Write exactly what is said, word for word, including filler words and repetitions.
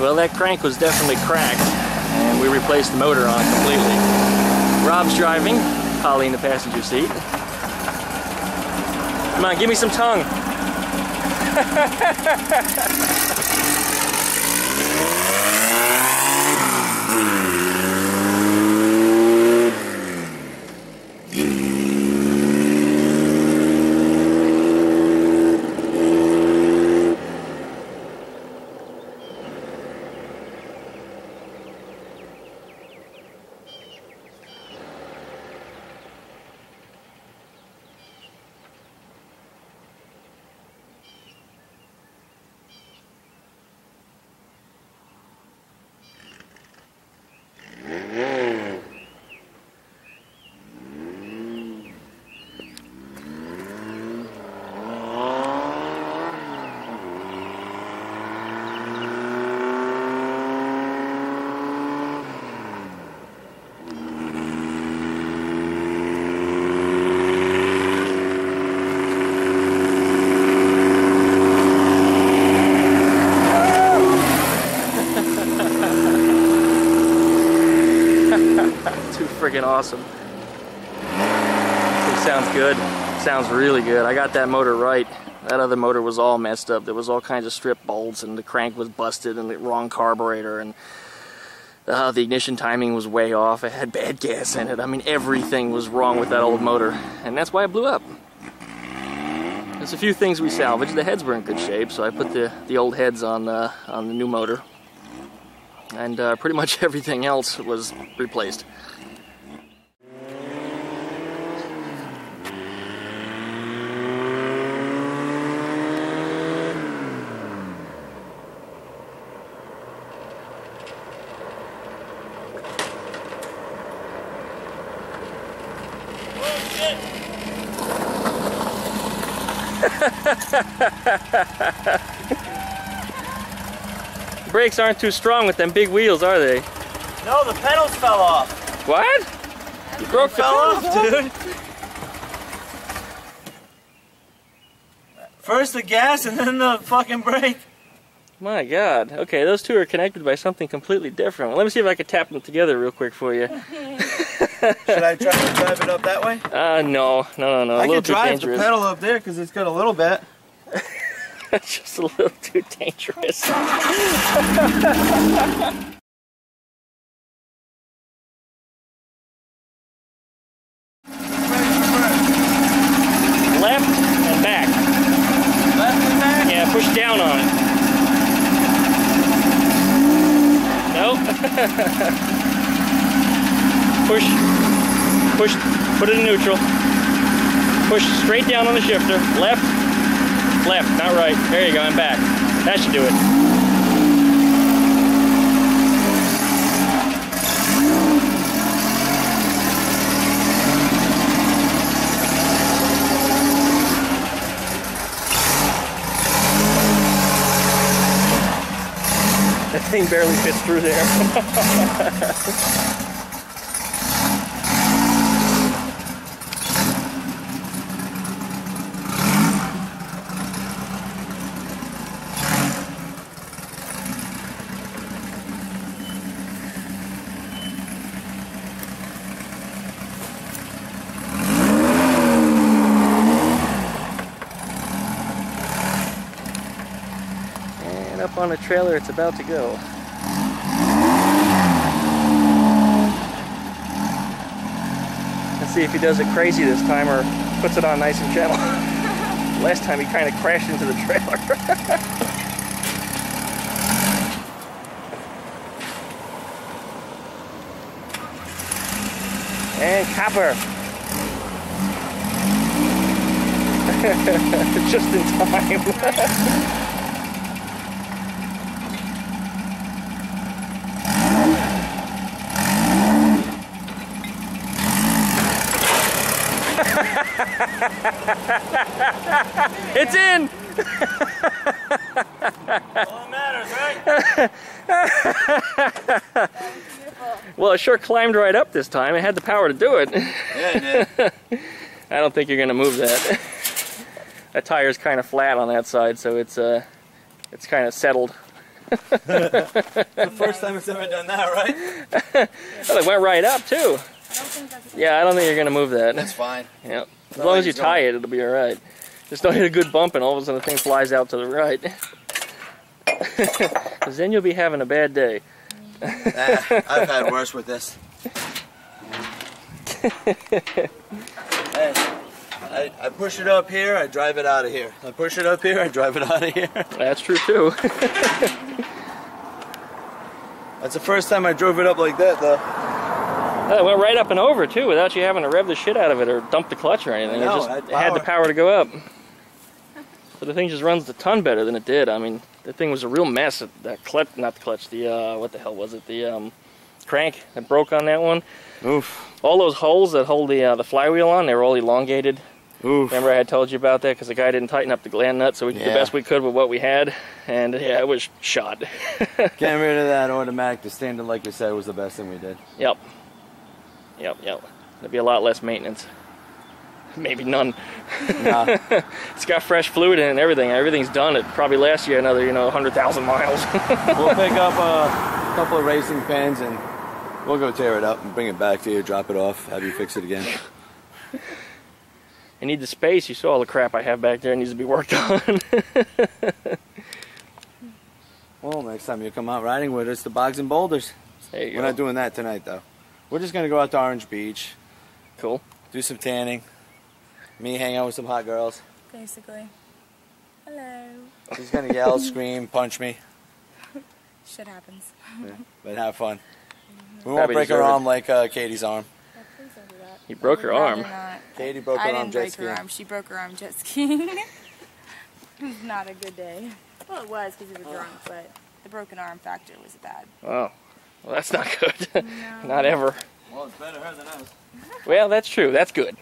Well, that crank was definitely cracked, and we replaced the motor on it completely. Rob's driving, Holly in the passenger seat. Come on, give me some tongue. Freaking awesome. It sounds good. It sounds really good. I got that motor right. That other motor was all messed up. There was all kinds of strip bolts, and the crank was busted, and the wrong carburetor, and uh, the ignition timing was way off. It had bad gas in it. I mean, everything was wrong with that old motor, and that's why it blew up. There's a few things we salvaged. The heads were in good shape, so I put the, the old heads on, uh, on the new motor, and uh, pretty much everything else was replaced. The brakes aren't too strong with them big wheels, are they? No, the pedals fell off. What? You broke the pedals off, dude. First the gas and then the fucking brake. My God. Okay, those two are connected by something completely different. Well, let me see if I can tap them together real quick for you. Should I try to drive it up that way? Uh, no. No, no, no. I can drive the pedal up there because it's got a little bit. That's just a little too dangerous. Left and back. Left and back? Yeah, push down on it. Nope. Push. Push. Put it in neutral. Push straight down on the shifter. Left. Left, not right. There you go, I'm back. That should do it. That thing barely fits through there. On a trailer, it's about to go. Let's see if he does it crazy this time or puts it on nice and gentle. Last time he kind of crashed into the trailer. and copper. Just in time. It's in! All matters, right? Well, it sure climbed right up this time. It had the power to do it. Yeah, it did. I don't think you're gonna move that. That tire's kind of flat on that side, so it's uh, it's kind of settled. The first time it's ever done that, right? Well, it went right up too. I don't think that's yeah, I don't think you're gonna move that. That's fine. Yeah, as long as you tie it, it'll be all right. Just don't hit a good bump, and all of a sudden the thing flies out to the right. Because then you'll be having a bad day. Nah, I've had worse with this. I, I, I push it up here, I drive it out of here. I push it up here, I drive it out of here. That's true too. That's the first time I drove it up like that, though. It went right up and over too, without you having to rev the shit out of it or dump the clutch or anything. No, it just it had the power to go up. So the thing just runs a ton better than it did. I mean, the thing was a real mess. That clutch, not the clutch, the uh, what the hell was it? The um, crank that broke on that one. Oof! All those holes that hold the uh, the flywheel on, they were all elongated. Oof! Remember I had told you about that because the guy didn't tighten up the gland nut, so we did yeah. the best we could with what we had, and yeah, it was shot. Getting rid of that automatic to standard, like you said, was the best thing we did. Yep. Yep, yep. There'd be a lot less maintenance. Maybe none. Nah. It's got fresh fluid in it and everything. Everything's done. It probably lasts you another, you know, one hundred thousand miles. We'll pick up a couple of racing pins and we'll go tear it up and bring it back to you, drop it off, have you fix it again. I need the space. You saw all the crap I have back there. It needs to be worked on. Well, next time you come out riding with us, the bogs and boulders. There you go. We're not doing that tonight, though. We're just going to go out to Orange Beach. Cool. Do some tanning. Me hang out with some hot girls. Basically. Hello. She's going to yell, scream, punch me. Shit happens. Yeah, but have fun. We won't Probably break her arm like uh, Katie's arm. Yeah, please don't do that. You broke her arm. Not. Katie broke her I arm didn't jet break skiing. Her arm. She broke her arm jet skiing. It was not a good day. Well, it was because we were drunk, oh. but the broken arm factor was bad. Oh. Well, that's not good. No. Not ever. Well, it's better her than us. Well, that's true. That's good.